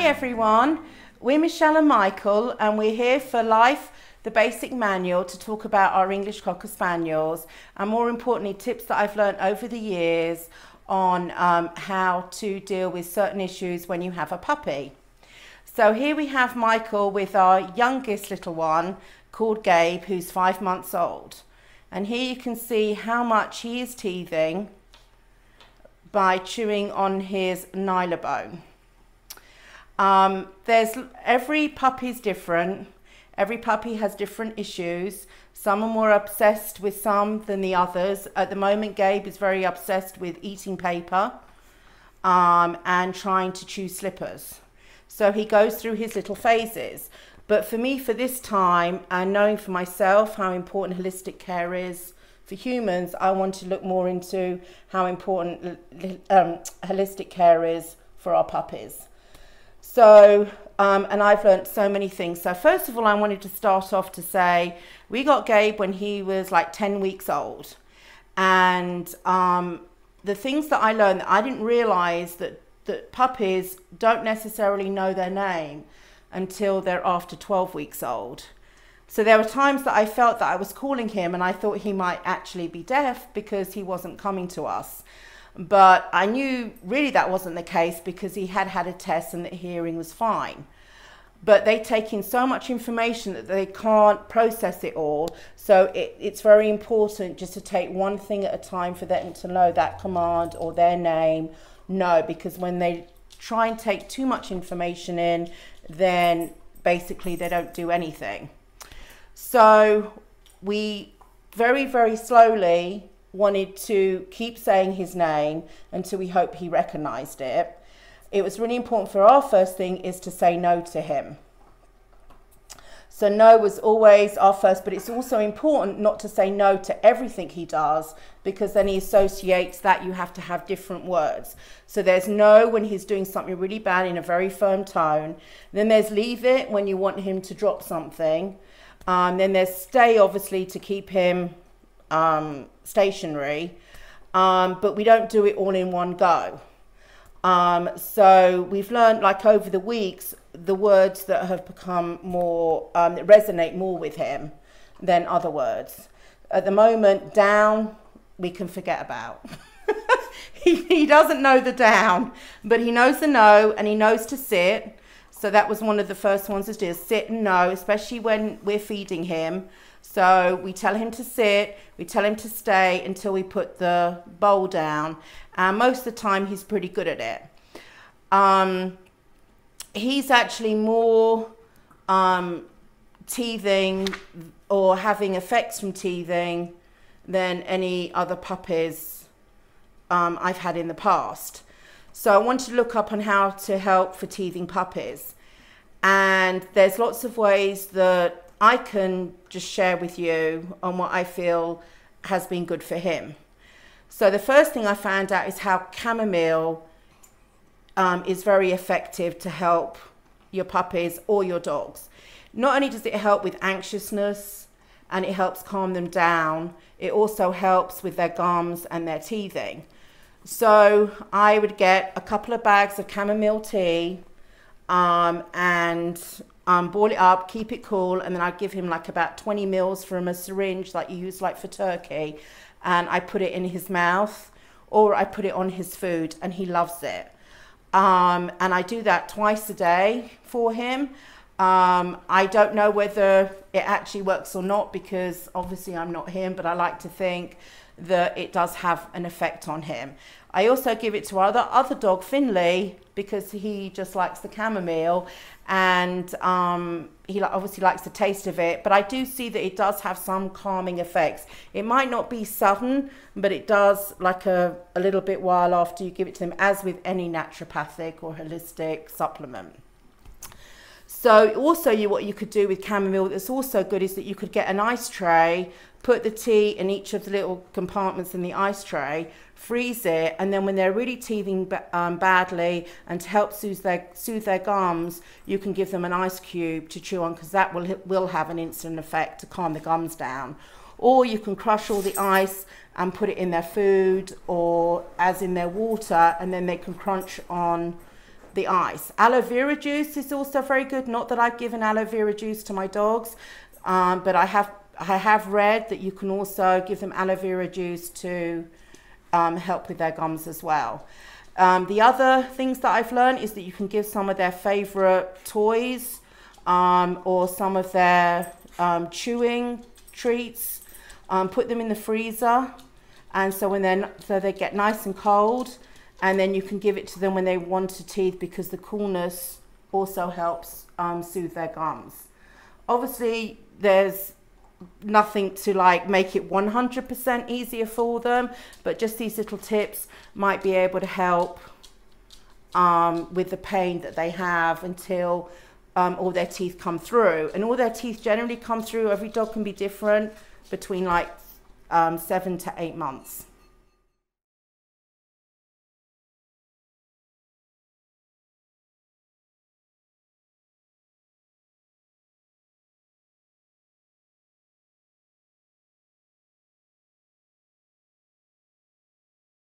Hi everyone, we're Michelle and Michael and we're here for Life The Basic Manual to talk about our English Cocker Spaniels and, more importantly, tips that I've learned over the years on how to deal with certain issues when you have a puppy. So here we have Michael with our youngest little one called Gabe, who's 5 months old, and here you can see how much he is teething by chewing on his Nylabone. Every puppy's different. Every puppy has different issues. Some are more obsessed with some than the others. At the moment, Gabe is very obsessed with eating paper and trying to chew slippers. So he goes through his little phases. But for me, for this time, and knowing for myself how important holistic care is for humans, I want to look more into how important holistic care is for our puppies. So, and I've learned so many things. So first of all, I wanted to start off to say, we got Gabe when he was like 10 weeks old. And the things that I learned, I didn't realize that puppies don't necessarily know their name until they're after 12 weeks old. So there were times that I felt that I was calling him and I thought he might actually be deaf because he wasn't coming to us. But I knew really that wasn't the case because he had had a test and that hearing was fine. But they take in so much information that they can't process it all. So it's very important just to take one thing at a time for them to know that command or their name. No, because when they try and take too much information in, then basically they don't do anything. So we very, very slowly wanted to keep saying his name until we hope he recognized it. It was really important for our first thing is to say no to him. So no was always our first, but it's also important not to say no to everything he does because then he associates that you have to have different words. So there's no when he's doing something really bad in a very firm tone. Then there's leave it when you want him to drop something. Then there's stay, obviously, to keep him stationary, but we don't do it all in one go. So we've learned, like over the weeks, the words that have become more, that resonate more with him than other words. At the moment, down, we can forget about. He doesn't know the down, but he knows the no and he knows to sit. So that was one of the first ones to do, sit and no, especially when we're feeding him. So we tell him to sit, we tell him to stay until we put the bowl down. And most of the time he's pretty good at it. He's actually more teething or having effects from teething than any other puppies I've had in the past. So I wanted to look up on how to help for teething puppies. And there's lots of ways that I can just share with you on what I feel has been good for him. So the first thing I found out is how chamomile is very effective to help your puppies or your dogs. Not only does it help with anxiousness and it helps calm them down, it also helps with their gums and their teething. So I would get a couple of bags of chamomile tea and boil it up, keep it cool, and then I'd give him like about 20 mils from a syringe that you use like for turkey, and I put it in his mouth or I put it on his food and he loves it. And I do that twice a day for him. I don't know whether it actually works or not because obviously I'm not him, but I like to think that it does have an effect on him. I also give it to our other dog, Finley, because he just likes the chamomile and he obviously likes the taste of it, but I do see that it does have some calming effects. It might not be sudden, but it does like a little bit while after you give it to them, as with any naturopathic or holistic supplement. So also what you could do with chamomile that's also good is that you could get an ice tray, put the tea in each of the little compartments in the ice tray, freeze it, and then when they're really teething badly and to help soothe their gums, you can give them an ice cube to chew on because that will have an instant effect to calm the gums down. Or you can crush all the ice and put it in their food or as in their water, and then they can crunch on the eyes. Aloe vera juice is also very good. Not that I've given aloe vera juice to my dogs, but I have read that you can also give them aloe vera juice to help with their gums as well. The other things that I've learned is that you can give some of their favorite toys or some of their chewing treats, put them in the freezer, and so when they're so they get nice and cold, and then you can give it to them when they want to teeth, because the coolness also helps soothe their gums. Obviously, there's nothing to like make it 100% easier for them, but just these little tips might be able to help with the pain that they have until all their teeth come through. And all their teeth generally come through, every dog can be different, between like 7 to 8 months.